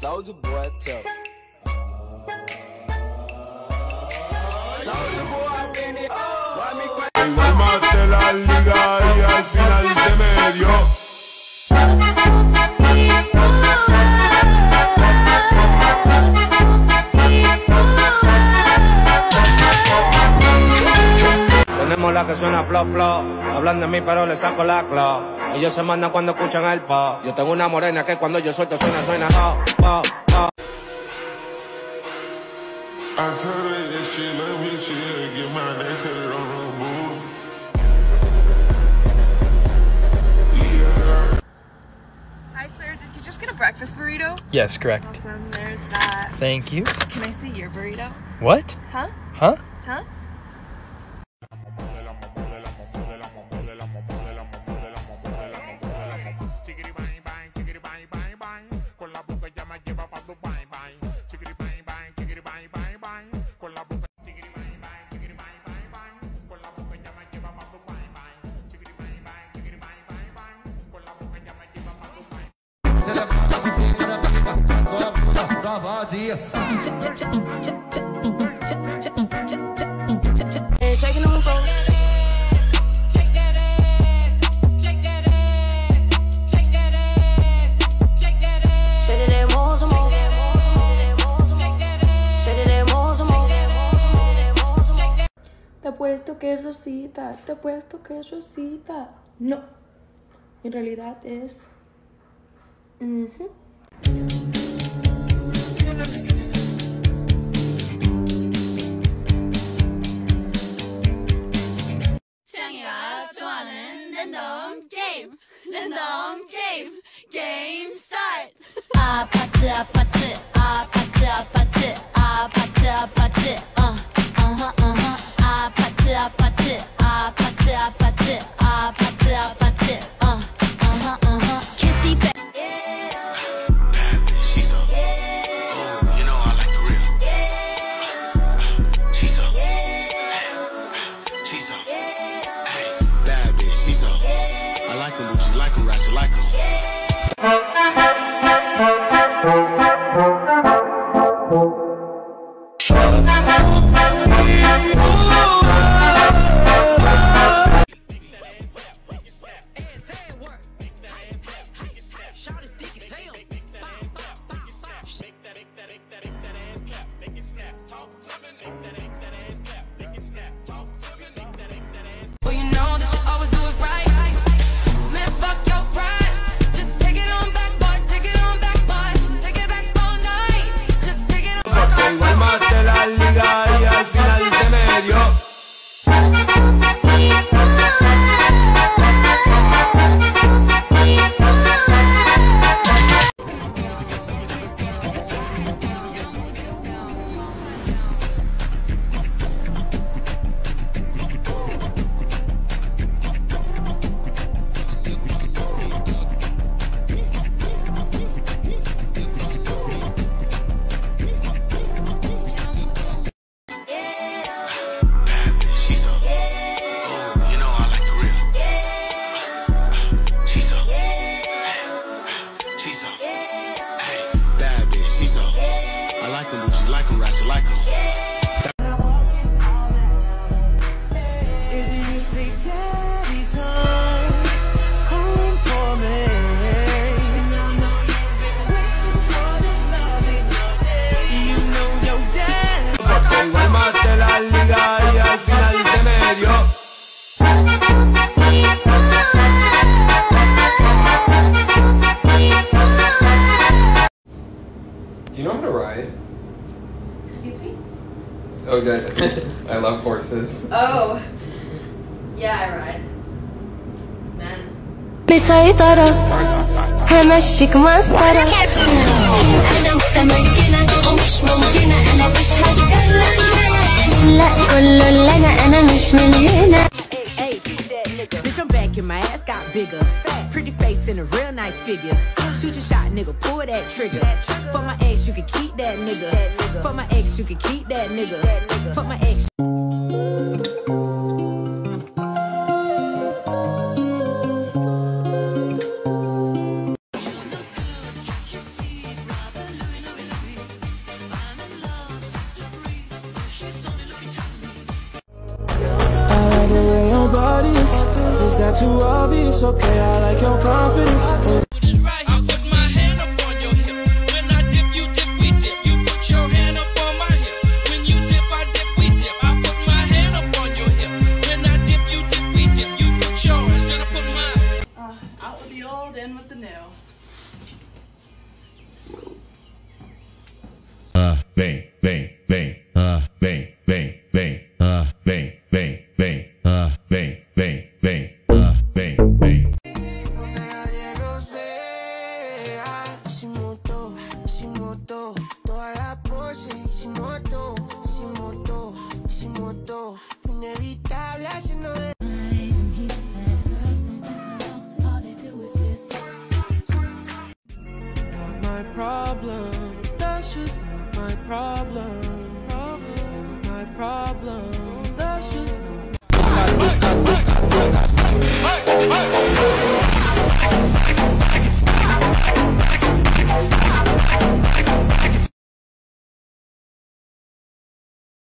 Soulja Boy, tell me. Soulja Boy, I've been it. Igual mate la liga y al final se me dio. Que suena flop flop, hablan de mí pero le saco la clo. Ellos se mandan cuando escuchan el pop. Yo tengo una morena que cuando yo suelto suena, suena oh, oh, oh. I tell her that she love me, she didn't get my name, tell her on the moon. Yeah. Hi sir, did you just get a breakfast burrito? Yes, correct. Awesome, there's that. Thank you. Can I see your burrito? What? Huh? Huh? Huh? Shaking on the floor. Te apuesto que es Rosita, te apuesto que es Rosita. No, en realidad es... Random game, game start. Oh, good. I love horses. Oh. Yeah, I ride. Man. مسيطرة همشيك مسطرة أنا متمكنة ومش ممكنة أنا مش هتكرر لا كل اللي أنا مش من هنا. Bitch, I'm back and my ass got bigger. Pretty face and a real nice figure. Shoot your shot, nigga, pull that trigger. For my ex, you can keep that nigga. For my ex, you can keep that nigga. For my ex. too obvious, okay, I like your confidence. Problem, that's just not my problem.